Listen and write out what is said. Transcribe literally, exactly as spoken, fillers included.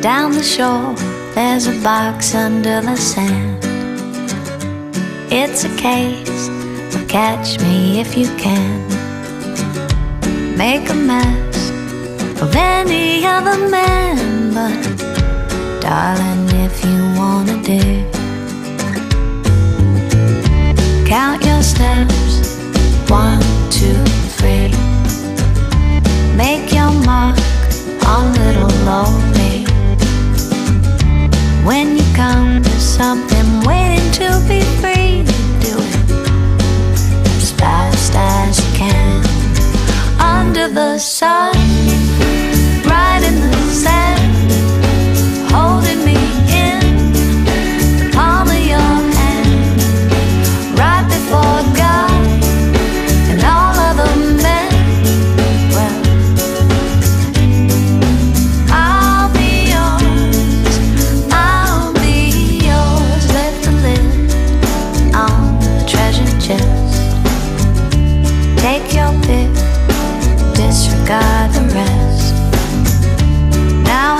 down the shore, there's a box under the sand. It's a case of catch me if you can. Make a mess of any other man, but darling, if you wanna do, count your steps, one, two, three. Make your mark on little lonely. When you come to something waiting to be free, do it as fast as you can. Under the sun, right in the sand, holding me in the palm of your hand, right before God and all other men. Well, I'll be yours, I'll be yours. Lift the lid on the treasure chest. Take your pick, disregard the rest. Now